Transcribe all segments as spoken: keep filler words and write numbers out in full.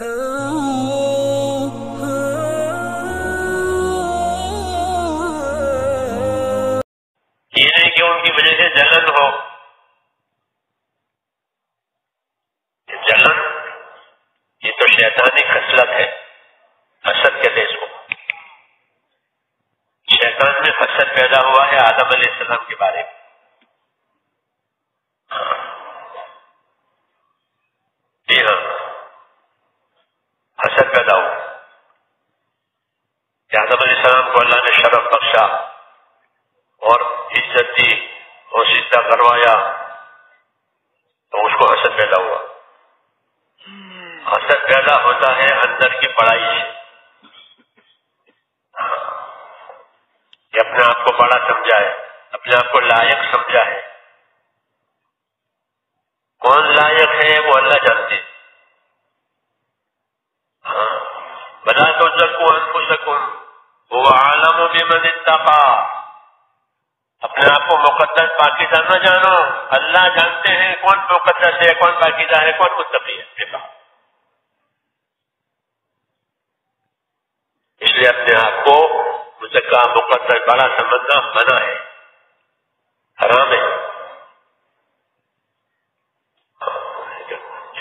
चीजें क्यों उनकी वजह से जलन हो, जलन ये तो शैतानी खसलत है, हसद कहते हैं इसको। शैतान में हसद पैदा हुआ है आदम अलैहिस्सलाम के बारे में। जी हाँ, हसद पैदा हुआ। आदम अलैहिस्सलाम को अल्लाह ने शरफ बख्शा और इज्जत दी और सीधा करवाया, तो उसको हसद पैदा हुआ। हसद पैदा होता है अंदर की बड़ाई से, कि अपने आप को बड़ा समझा है, अपने आप को लायक समझा है। कौन लायक है वो अल्लाह जानते। हाँ, बना तो सकूं हमको सकूं वो आलम बिमन इत्तका, अपने आप को मुकद्दस पाकिजा न जानो, अल्लाह जानते हैं कौन मुकद्दस है, कौन पाकिजा है, कौन मुत्तकी है। इसलिए अपने आप को मुजक्का मुकद्दस बड़ा समझना मना है, हराम है।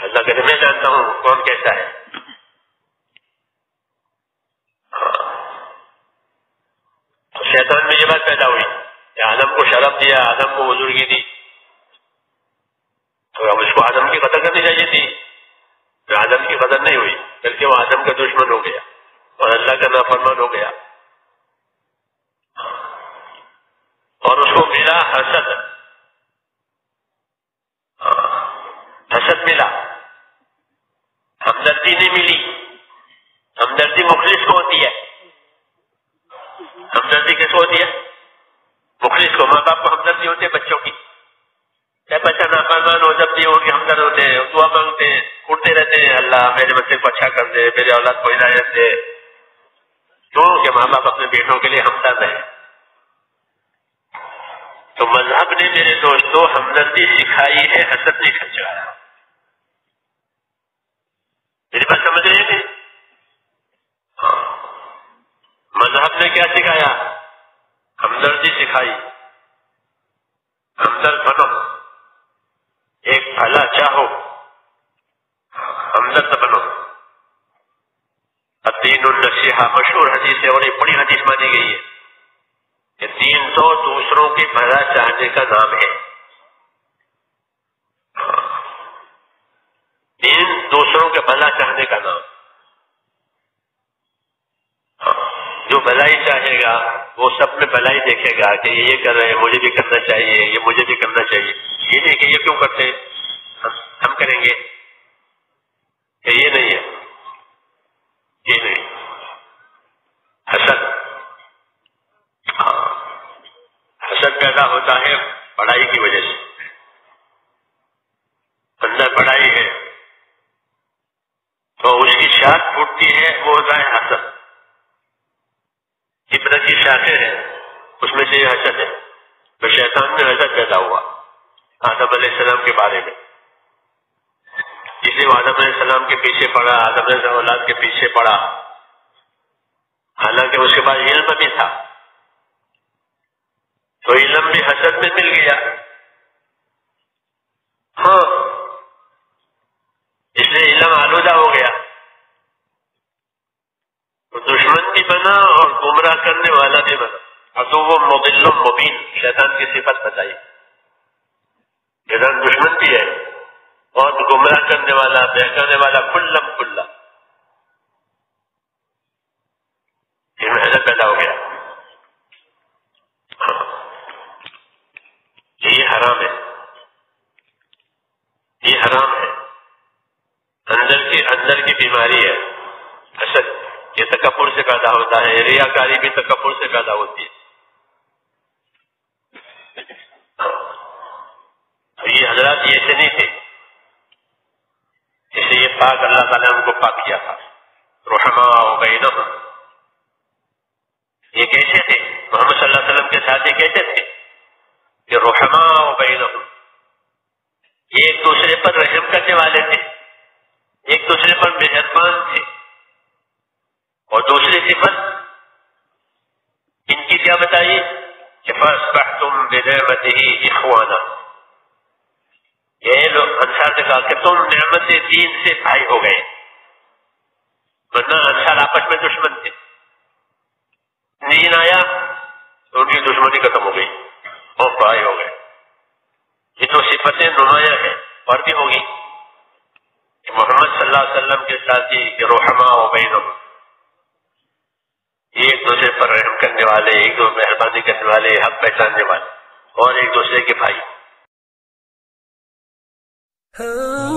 अल्लाह कहते मैं जानता हूं कौन कैसा है। तो शैतान में ये बात पैदा हुई, आदम को शरफ दिया, आदम को बुजुर्गी दी, तो अब उसको आदम की कदर करनी चाहिए थी, तो आदम की कदर नहीं हुई, बल्कि वो आदम का दुश्मन हो गया और अल्लाह का नाफरमान हो गया। और उसको मिला हसद, हसद मिला, हमदर्दी नहीं मिली। हमदर्दी मुखलिस को होती है, हमदर्दी किसको होती है? मुखलिस को। माँ बाप को हमदर्दी होती है बच्चों की, चाहे बच्चा नाफरमान हो, जब भी होगी हमदर्द होते हैं, दुआ मांगते हैं, उठते रहते हैं, अल्लाह मेरे बच्चे को अच्छा कर दे, मेरे औलाद को हिदायत दे। क्यों? कि माँ बाप अपने बेटों के लिए हमदर्द है। तो मजहब ने मेरे दोस्तों हमदर्दी सिखाई है, हसद नहीं खिंचवाया। मेरी बात समझ रहे हैं? हाँ, मजहब ने क्या सिखाया? हमदर्दी सिखाई। हमदर्द बनो, एक भला चाहो, हमदर्द बनो। दीन उन नसीहा मशहूर हदीस है और ये बड़ी हदीस मानी गई है कि दीन तो दूसरों की भला चाहने का नाम है। दीन दूसरों के भला चाहने का नाम, जो भलाई चाहेगा वो सब में भलाई देखेगा कि ये कर रहे हैं मुझे भी करना चाहिए, ये मुझे भी करना चाहिए। ये नहीं कि ये क्यों करते हैं, हम, हम करेंगे, ये नहीं है, ये नहीं। हसद, हसद पैदा होता है पढ़ाई की वजह से। अंदर पढ़ाई है तो उसकी शाख फूटती है, वो होता है हसद। इब्रत की शाखें हैं, उसमें से हसद है। तो शैतान में हसद पैदा हुआ आदम अलैहिस्सलाम के बारे में, इसलिए आदम अलैहिस्सलाम के पीछे पड़ा, आदम अलैहिस्सलाम औलाद के पीछे पड़ा। हालांकि उसके पास इल्म भी था, तो इल्म भी हसद में मिल गया। हाँ, इसलिए इल्म आलूदा हो गया, दुश्मन भी बना और गुमराह करने वाला भी बना। अब तो वो मुदिल्लुम मुबीन, शैतान की सिफत बताई। शैतान दुश्मन भी है और गुमराह करने वाला, बहकाने वाला, खुल्लम खुल्ला। ये महल पैदा हो गया, ये हराम है, ये हराम है। अंदर की अंदर की बीमारी है हसद, ये तकब्बुर से पैदा होता है। रियाकारी भी तकब्बुर से पैदा होती है। तो ये हजरत ऐसे नहीं थे, जैसे ये पाक अल्लाह ताला उनको पाक किया था। रहमा बैनहुम, ये कैसे थे? मोहम्मद सल्लल्लाहु अलैहि वसल्लम के साथ ये कैसे थे कि रहमा बैनहुम, ये एक दूसरे पर रहम करने वाले थे। एक दूसरे पर मेहरबान थे। और दूसरी सिफत इनकी क्या बताइए कि तुम बेनमती इखवाना, यह लोग अंसार से कहा कि तुम नेमत दीन से भाई हो गए, वरना अंसार आपस में दुश्मन थे। दीन आया तो उनकी दुश्मनी खत्म हो गई और भाई हो गए। ये तो सिफतें नुमाया है और भी होगी मोहम्मद सल्लल्लाहु अलैहि वसल्लम के साथी के रहमा व बैनहुम, एक दूसरे पर रहम करने वाले, एक दूसरे मेहरबानी करने वाले, हक पहचानने वाले और एक दूसरे के भाई।